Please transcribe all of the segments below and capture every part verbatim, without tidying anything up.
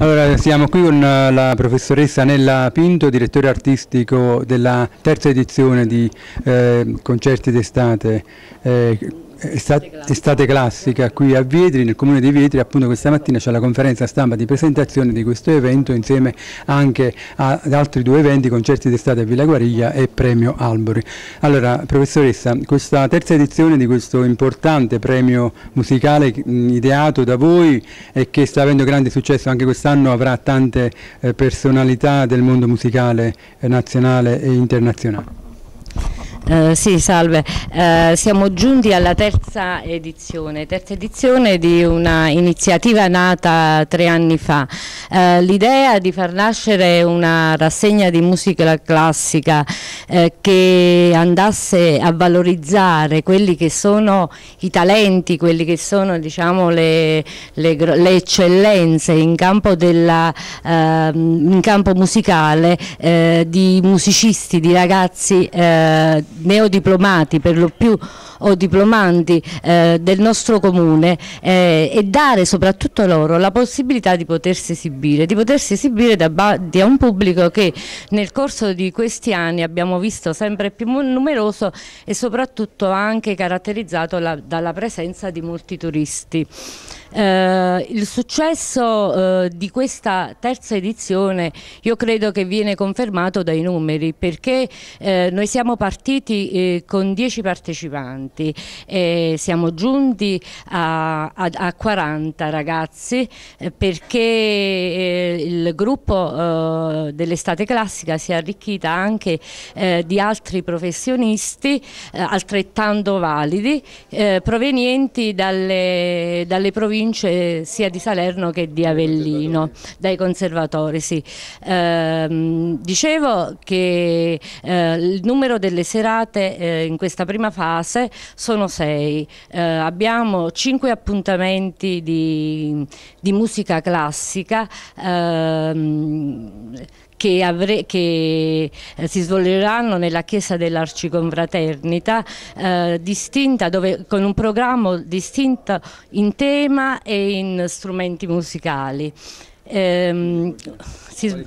Allora, siamo qui con la professoressa Nella Pinto, direttore artistico della terza edizione di eh, Concerti d'Estate, eh, Estate Classica, qui a Vietri, nel comune di Vietri. Appunto questa mattina c'è la conferenza stampa di presentazione di questo evento, insieme anche ad altri due eventi, Concerti d'Estate a Villa Guariglia e Premio Albori. Allora professoressa, questa terza edizione di questo importante premio musicale ideato da voi e che sta avendo grande successo anche quest'anno, avrà tante personalità del mondo musicale nazionale e internazionale. Uh, sì, salve. Uh, siamo giunti alla terza edizione, terza edizione di una iniziativa nata tre anni fa. Uh, L'idea di far nascere una rassegna di musica classica uh, che andasse a valorizzare quelli che sono i talenti, quelli che sono, diciamo, le, le, le eccellenze in campo, della, uh, in campo musicale, uh, di musicisti, di ragazzi uh, neodiplomati per lo più o diplomanti eh, del nostro comune, eh, e dare soprattutto loro la possibilità di potersi esibire, di potersi esibire davanti a un pubblico che nel corso di questi anni abbiamo visto sempre più numeroso e soprattutto anche caratterizzato la, dalla presenza di molti turisti. Eh, il successo eh, di questa terza edizione io credo che viene confermato dai numeri, perché eh, noi siamo partiti eh, con dieci partecipanti e siamo giunti a, a, a quaranta ragazzi, eh, perché eh, il gruppo eh, dell'Estate Classica si è arricchita anche eh, di altri professionisti eh, altrettanto validi, eh, provenienti dalle, dalle province sia di Salerno che di Avellino, dai conservatori. Sì. Eh, dicevo che eh, il numero delle serate eh, in questa prima fase sono sei. Eh, abbiamo cinque appuntamenti di, di musica classica eh, che, avre, che eh, si svolgeranno nella chiesa dell'Arciconfraternita, eh, distinta, dove, con un programma distinto in tema e in strumenti musicali. Eh, si,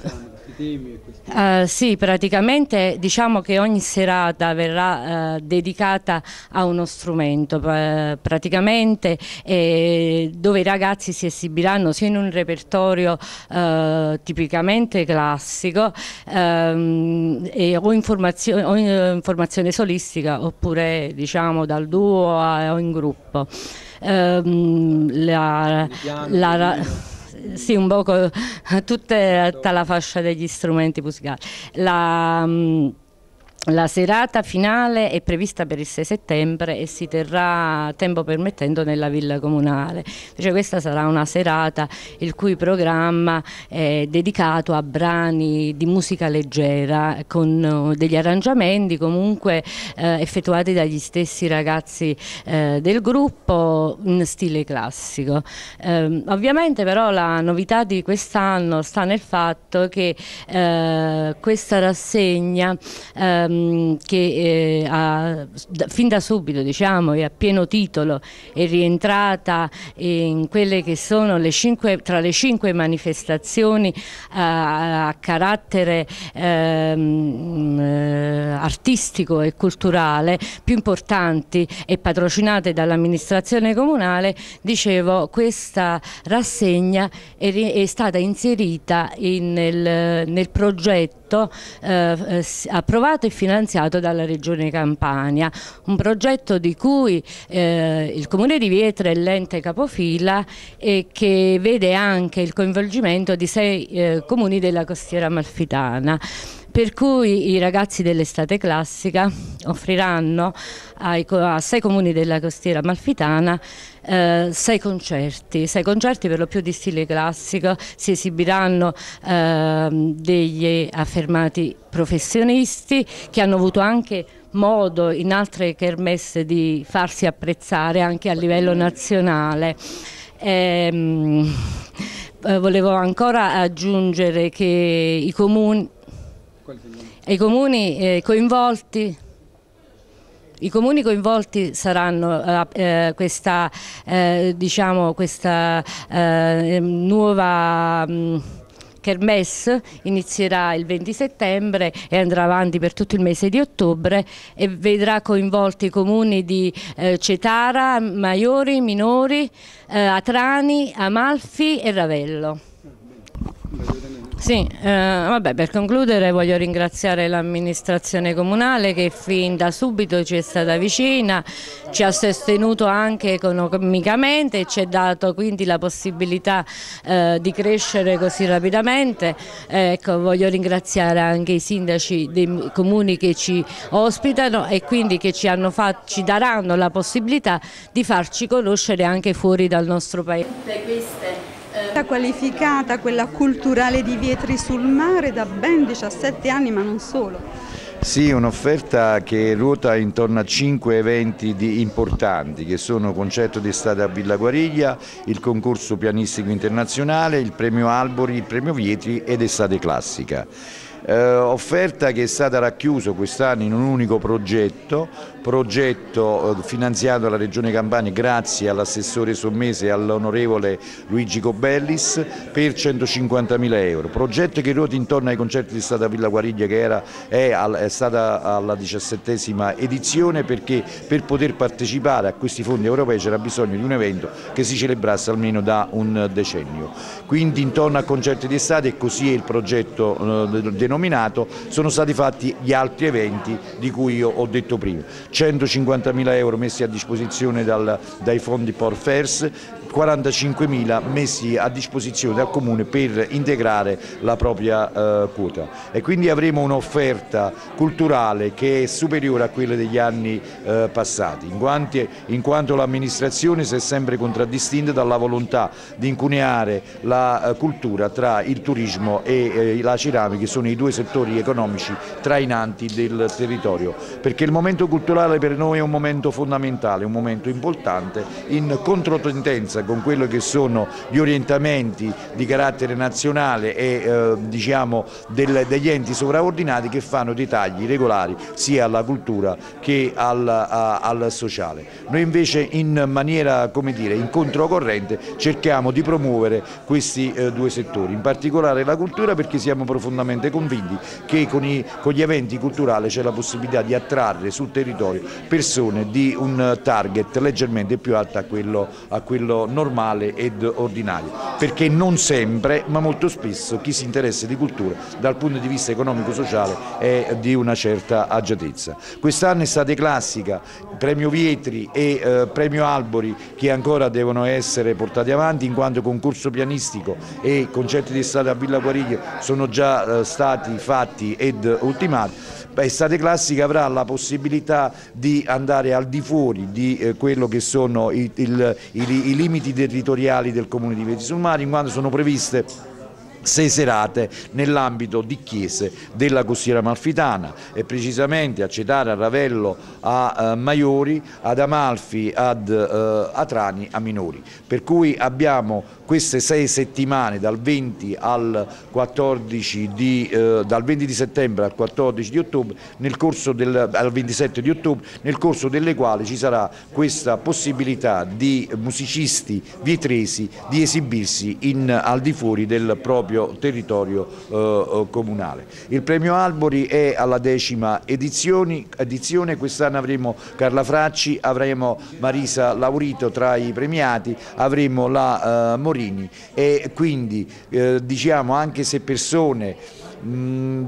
Uh, sì, praticamente diciamo che ogni serata verrà uh, dedicata a uno strumento, uh, praticamente eh, dove i ragazzi si esibiranno sia in un repertorio uh, tipicamente classico um, e o, in formazione, o in formazione solistica, oppure diciamo dal duo a, o in gruppo. Um, la, la, Sì, un poco tutta, tutta la fascia degli strumenti musicali. La, la serata finale è prevista per il sei settembre e si terrà, tempo permettendo, nella Villa Comunale. Cioè, questa sarà una serata il cui programma è dedicato a brani di musica leggera, con degli arrangiamenti comunque eh, effettuati dagli stessi ragazzi eh, del gruppo in stile classico. Eh, ovviamente però la novità di quest'anno sta nel fatto che eh, questa rassegna eh, che eh, ha, fin da subito, diciamo, e a pieno titolo è rientrata in quelle che sono le cinque, tra le cinque manifestazioni eh, a carattere eh, artistico e culturale più importanti e patrocinate dall'amministrazione comunale. Dicevo, questa rassegna è, è stata inserita in, nel, nel progetto Eh, approvato e finanziato dalla Regione Campania, un progetto di cui eh, il Comune di Vietri è l'ente capofila e che vede anche il coinvolgimento di sei eh, comuni della costiera amalfitana, per cui i ragazzi dell'Estate Classica offriranno ai, a sei comuni della costiera amalfitana eh, sei concerti, sei concerti per lo più di stile classico. Si esibiranno eh, degli affermati professionisti che hanno avuto anche modo in altre kermesse di farsi apprezzare anche a livello nazionale. Ehm, eh, volevo ancora aggiungere che i comuni... E i comuni eh, coinvolti I comuni coinvolti saranno eh, questa, eh, diciamo, questa eh, nuova... Mh, Kermesse inizierà il venti settembre e andrà avanti per tutto il mese di ottobre e vedrà coinvolti i comuni di eh, Cetara, Maiori, Minori, eh, Atrani, Amalfi e Ravello. Sì, eh, vabbè, per concludere voglio ringraziare l'amministrazione comunale che fin da subito ci è stata vicina, ci ha sostenuto anche economicamente e ci ha dato quindi la possibilità eh, di crescere così rapidamente. Ecco, voglio ringraziare anche i sindaci dei comuni che ci ospitano e quindi che ci, hanno fatto, ci daranno la possibilità di farci conoscere anche fuori dal nostro paese. Qualificata, quella culturale di Vietri sul mare da ben diciassette anni, ma non solo. Sì, un'offerta che ruota intorno a cinque eventi di importanti che sono Concerto d'Estate a Villa Guariglia, il concorso pianistico internazionale, il premio Albori, il premio Vietri ed Estate Classica. Eh, offerta che è stata racchiusa quest'anno in un unico progetto, progetto eh, finanziato dalla Regione Campania grazie all'assessore Sommese e all'onorevole Luigi Cobellis per centocinquantamila euro, progetto che ruota intorno ai Concerti di Stato a Villa Guariglia che era, è, al, è stata alla diciassettesima edizione, perché per poter partecipare a questi fondi europei c'era bisogno di un evento che si celebrasse almeno da un decennio, quindi intorno a Concerti di Stato, e così è il progetto eh, del nominato, sono stati fatti gli altri eventi di cui io ho detto prima. centocinquantamila euro messi a disposizione dal, dai fondi Port Fers, quarantacinquemila messi a disposizione dal Comune per integrare la propria eh, quota, e quindi avremo un'offerta culturale che è superiore a quella degli anni eh, passati, in quanto, in quanto l'amministrazione si è sempre contraddistinta dalla volontà di incuneare la eh, cultura tra il turismo e eh, la ceramica, che sono i due settori economici trainanti del territorio, perché il momento culturale per noi è un momento fondamentale, un momento importante in controtendenza con quello che sono gli orientamenti di carattere nazionale e eh, diciamo del, degli enti sovraordinati che fanno dei tagli regolari sia alla cultura che al, a, al sociale. Noi invece in maniera, come dire, in controcorrente cerchiamo di promuovere questi eh, due settori, in particolare la cultura, perché siamo profondamente convinti che con, i, con gli eventi culturali c'è la possibilità di attrarre sul territorio persone di un target leggermente più alto a quello, a quello normale ed ordinario, perché non sempre, ma molto spesso, chi si interessa di cultura dal punto di vista economico-sociale è di una certa agiatezza. Quest'anno è Estate Classica, premio Vietri e eh, premio Albori, che ancora devono essere portati avanti, in quanto concorso pianistico e Concerti d'Estate a Villa Guariglia sono già eh, stati fatti ed ultimati. Estate Classica avrà la possibilità di andare al di fuori di eh, quello che sono i, il, i, i limiti territoriali del Comune di Vietri sul Mare, in quanto sono previste sei serate nell'ambito di chiese della costiera amalfitana, e precisamente a Cetara, a Ravello, a eh, Maiori, ad Amalfi, ad eh, Atrani, a Minori, per cui abbiamo queste sei settimane dal venti, al quattordici di, eh, dal venti di settembre al quattordici di ottobre, nel corso del, al ventisette di ottobre, nel corso delle quali ci sarà questa possibilità di musicisti vietresi di esibirsi in, al di fuori del proprio territorio eh, comunale. Il premio Albori è alla decima edizione, edizione. Quest'anno avremo Carla Fracci, avremo Marisa Laurito tra i premiati, avremo la eh, Morini, e quindi eh, diciamo, anche se persone mh,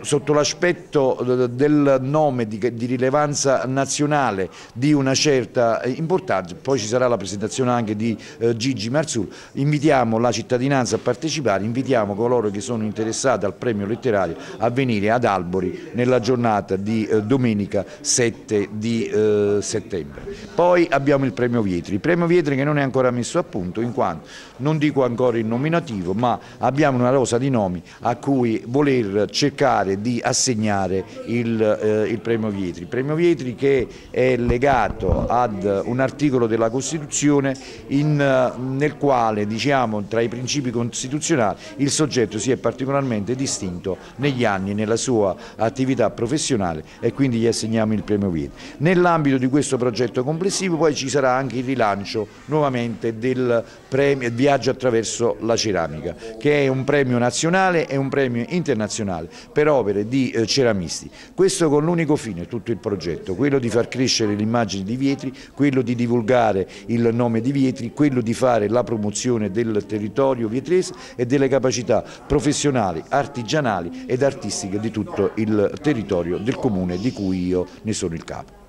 sotto l'aspetto del nome di, di rilevanza nazionale di una certa importanza, poi ci sarà la presentazione anche di eh, Gigi Marsul, invitiamo la cittadinanza a partecipare, invitiamo coloro che sono interessati al premio letterario a venire ad Albori nella giornata di eh, domenica sette di eh, settembre. Poi abbiamo il premio Vietri, il premio Vietri che non è ancora messo a punto, in quanto non dico ancora il nominativo, ma abbiamo una rosa di nomi a cui voler cercare presentare, di assegnare il, eh, il premio Vietri. Il premio Vietri che è legato ad un articolo della Costituzione in, nel quale, diciamo, tra i principi costituzionali il soggetto si è particolarmente distinto negli anni nella sua attività professionale, e quindi gli assegniamo il premio Vietri. Nell'ambito di questo progetto complessivo poi ci sarà anche il rilancio nuovamente del premio Viaggio attraverso la ceramica, che è un premio nazionale e un premio internazionale per opere di eh, ceramisti. Questo con l'unico fine, tutto il progetto, quello di far crescere l'immagine di Vietri, quello di divulgare il nome di Vietri, quello di fare la promozione del territorio vietrese e delle capacità professionali, artigianali ed artistiche di tutto il territorio del comune di cui io ne sono il capo.